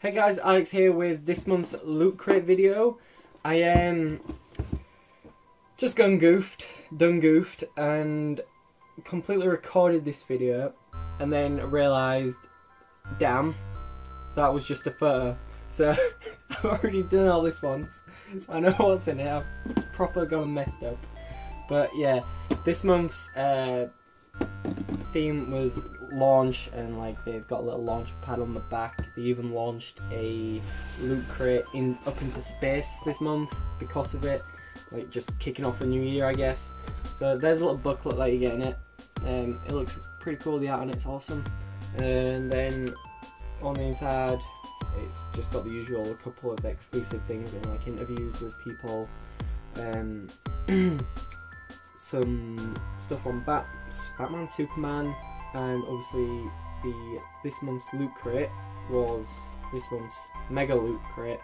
Hey guys, Alex here with this month's Loot Crate video. I am just done goofed, and completely recorded this video and then realised, damn, that was just a photo. So I've already done all this once, so I know what's in it. I've proper gone messed up. But yeah, this month's theme was launch, and like they've got a little launch pad on the back. They even launched a Loot Crate up into space this month because of it, like just kicking off a new year, I guess. So there's a little booklet that you get in it, and it looks pretty cool. The art on it's awesome, and then on the inside it's just got the usual, a couple of exclusive things and like interviews with people, some stuff on Batman, Superman, and obviously this month's Loot Crate was this month's Mega Loot Crate,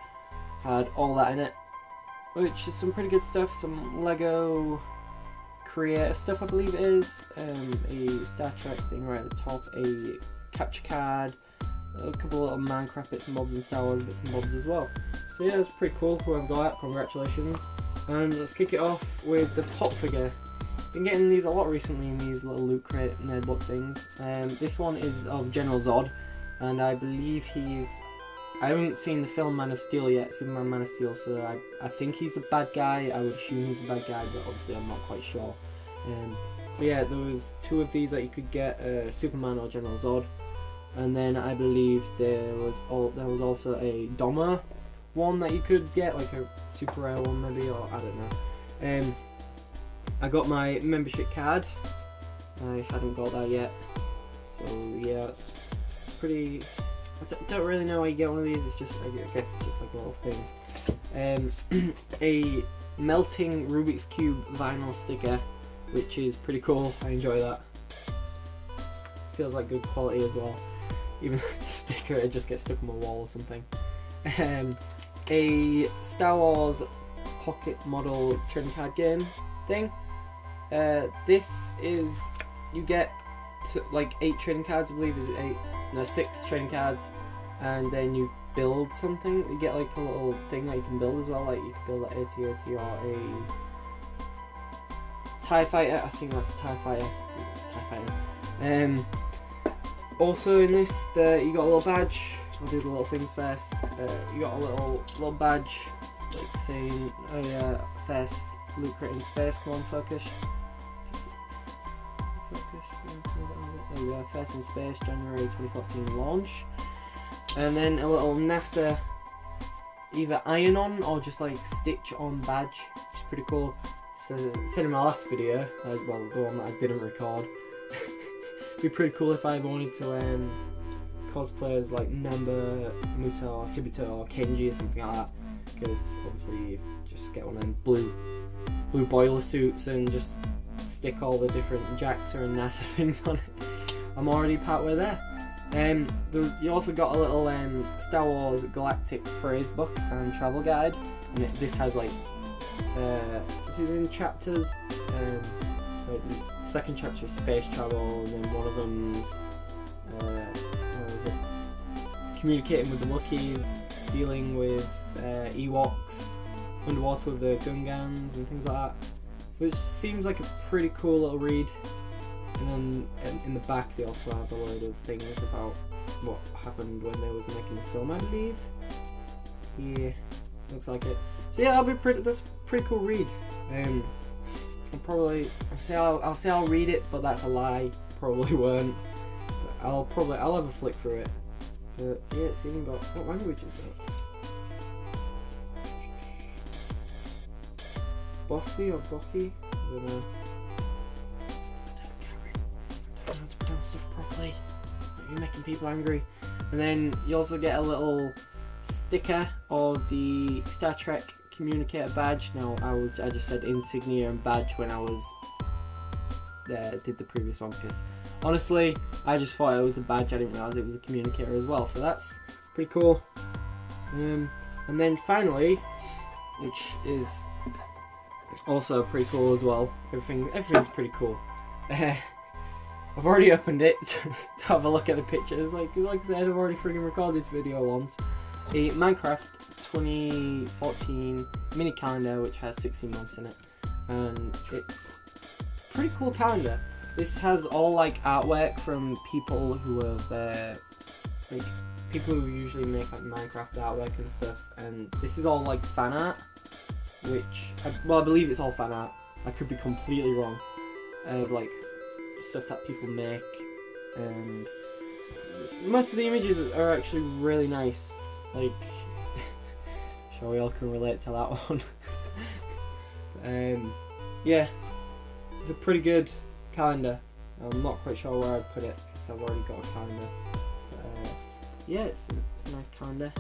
had all that in it, which is some pretty good stuff. Some Lego creator stuff, I believe it is, a Star Trek thing right at the top, a capture card, a couple of little Minecraft bits and bobs, and Star Wars bits and bobs as well. So yeah, it's pretty cool. Whoever got that, congratulations. And let's kick it off with the pop figure. Been getting these a lot recently in these little Loot Crate nerd book things. This one is of General Zod, and I believe he's... I haven't seen the film Man of Steel yet, Superman Man of Steel, so I think he's the bad guy. I would assume he's the bad guy, but obviously I'm not quite sure. So yeah, there was two of these that you could get, Superman or General Zod, and then I believe there was also a Doma one that you could get, like a super rare one maybe, or I don't know. I got my membership card. I hadn't got that yet, so yeah, it's pretty... I don't really know why you get one of these. It's just, I guess it's just like a little thing. A melting Rubik's Cube vinyl sticker, which is pretty cool. I enjoy that. It feels like good quality as well, even though it's a sticker, it just gets stuck on my wall or something. A Star Wars pocket model trading card game thing. This is, you get to like 8 trading cards, I believe. Is it 8? No, 6 trading cards, and then you build something. You get like a little thing that you can build as well, like you can build an AT-AT or a TIE Fighter. I think that's a TIE Fighter. It's a TIE Fighter. Also in this, you got a little badge. I'll do the little things first. You got a little badge, like saying, "Oh yeah, first Loot Crate in space. Come on, focus." There we go. First in space, January 2014 launch. And then a little NASA, either iron-on or just like stitch-on badge, which is pretty cool. So I said in my last video, well, the one that I didn't record, it'd be pretty cool if I wanted to cosplay as like Namba, Muto, or Hibito, or Kenji, or something like that. Because obviously, you just get one of them blue boiler suits and just stick all the different JAXA and NASA things on it. I'm already partway there. You also got a little Star Wars Galactic phrase book and travel guide, and this has like this is in chapters. Like the second chapter is space travel, and then one of them's communicating with the Wookies, dealing with Ewoks, underwater with the Gungans and things like that, which seems like a pretty cool little read. And then in the back they also have a load of things about what happened when they was making the film, I believe. Yeah, looks like it. So yeah, that's a pretty cool read. I'll say I'll read it, but that's a lie. Probably won't. But I'll have a flick through it. But yeah, it's even got, what language is it? Bossy or Bocky? I don't know. I don't know how to pronounce stuff properly. You're making people angry. And then you also get a little sticker of the Star Trek communicator badge. Now I just said insignia and badge when I was did the previous one, because honestly I just thought it was a badge. I didn't realise it was a communicator as well. So that's pretty cool. And then finally, which is also pretty cool as well. Everything's pretty cool. I've already opened it to have a look at the pictures. Like I said, I've already freaking recorded this video once. a Minecraft 2014 mini calendar which has 16 months in it, and it's a pretty cool calendar. This has all like artwork from people who are there, like people who usually make like Minecraft artwork and stuff, and this is all like fan art, which I believe it's all fan art. I could be completely wrong. Like stuff that people make, and most of the images are actually really nice. Like, sure we all can relate to that one. Yeah, it's a pretty good calendar. I'm not quite sure where I'd put it because I've already got a calendar. But, yeah, it's a nice calendar.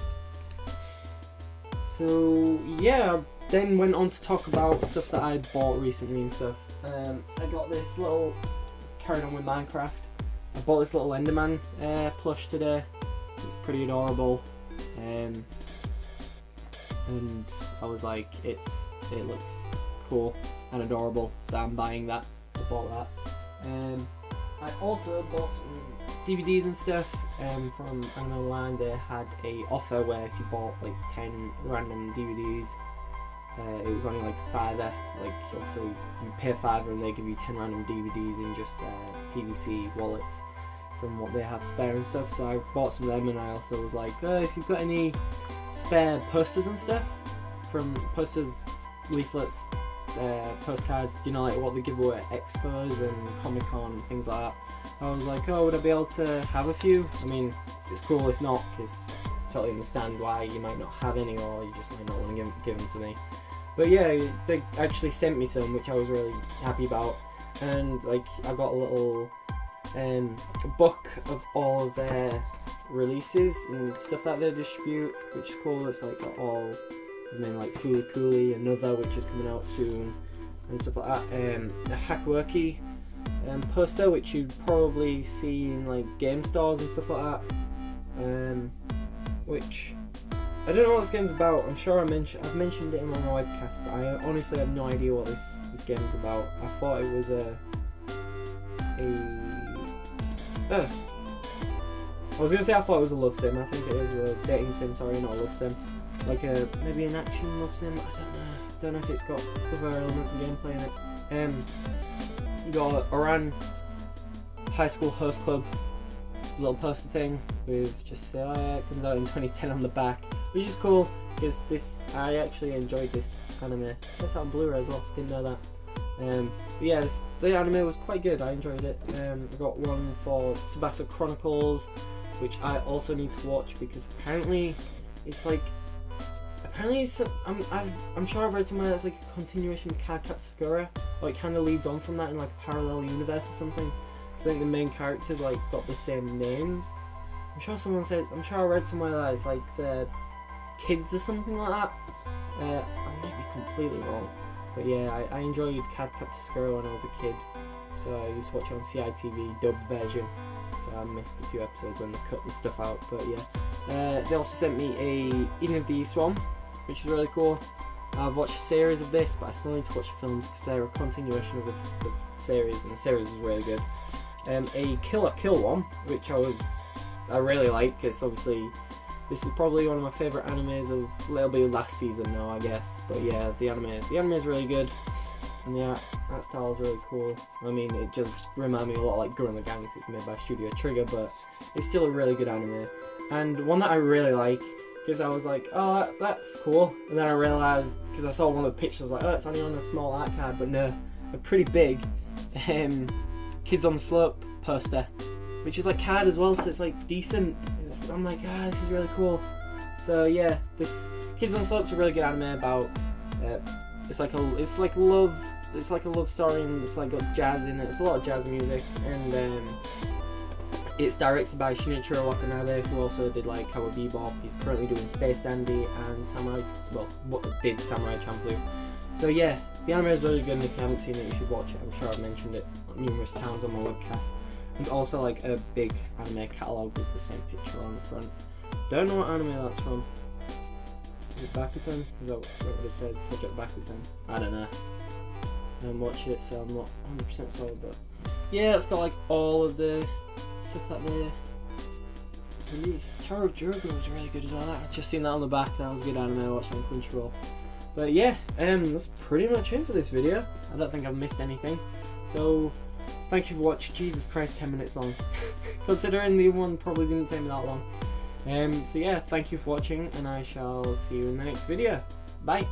So yeah, then went on to talk about stuff that I bought recently and stuff. I got this little, carrying on with Minecraft, I bought this little Enderman plush today. It's pretty adorable, and I was like, it looks cool and adorable, so I'm buying that. I bought that. I also bought some DVDs and stuff from online. They had a offer where if you bought like 10 random DVDs, it was only like a fiver. Like obviously you pay a fiver and they give you 10 random DVDs in just PVC wallets from what they have spare and stuff. So I bought some of them, and I also was like, if you've got any spare posters and stuff, from posters, leaflets, postcards, you know, like what they give away at expos and Comic-Con and things like that. I was like, would I be able to have a few? I mean, it's cool if not, because I totally understand why you might not have any, or you just might not want to give them to me. But yeah, they actually sent me some, which I was really happy about, and like I got a little book of all their releases and stuff that they distribute, which is cool. It's like got all, and then like Foolie Cooley, another which is coming out soon, and stuff like that. A Hackworky poster, which you'd probably see in like game stores and stuff like that. Which I don't know what this game's about. I'm sure I've mentioned it in my webcast, but I honestly have no idea what this game is about. I thought it was I was gonna say I thought it was a love sim. I think it is a dating sim. Sorry, not a love sim. Like a maybe an action love sim. I don't know. I don't know if it's got other elements of gameplay in it. You got Ouran High School Host Club. Little poster thing with just say it comes out in 2010 on the back, which is cool because I actually enjoyed this anime. It's on Blu-ray as well, didn't know that. But yeah, the anime was quite good, I enjoyed it. I got one for Tsubasa Chronicles, which I also need to watch because apparently it's like, I'm sure I've read somewhere that's like a continuation of Cardcaptor Sakura, or it kind of leads on from that in like a parallel universe or something. I think the main characters like got the same names. I'm sure I read somewhere that it's like they're kids or something like that. I might be completely wrong, but yeah, I enjoyed Cardcaptor Sakura when I was a kid, so I used to watch it on CITV dubbed version. So I missed a few episodes when they cut and stuff out, but yeah. They also sent me a Eden of the East one, which is really cool. I've watched a series of this, but I still need to watch the films because they're a continuation of the series, and the series is really good. A Kill la Kill one, which I really like, because obviously this is probably one of my favourite animes of, it'll be last season now I guess, but yeah, the anime is really good, and yeah, that style is really cool. I mean, it just reminds me a lot like Gurren Lagann, it's made by Studio Trigger, but it's still a really good anime, and one that I really like, because I was like, that's cool, and then I realised, because I saw one of the pictures, like, it's only on a small art card, but no, a pretty big, Kids on the Slope poster, which is like card as well, so it's like decent. I'm like, this is really cool. So yeah, this Kids on the Slope's a really good anime about it's like a love story, and it's like got jazz in it. It's a lot of jazz music, and it's directed by Shinichiro Watanabe, who also did like Cowboy Bebop. He's currently doing Space Dandy and Samurai Champloo. So yeah, the anime is really good, and if you haven't seen it, you should watch it. I'm sure I've mentioned it numerous times on my webcast. And also like a big anime catalogue with the same picture on the front. Don't know what anime that's from. Is it Bakuten? Is that what it says? Project Bakuten? I don't know. I haven't watched it, so I'm not 100% sold, but yeah, it's got like all of the stuff that they Star Jurgo was really good as well. I've just seen that on the back. That was a good anime I watched on Crunchyroll. But yeah, that's pretty much it for this video. I don't think I've missed anything. So thank you for watching. Jesus Christ, 10 minutes long. Considering the one probably didn't take me that long. So yeah, thank you for watching, and I shall see you in the next video. Bye.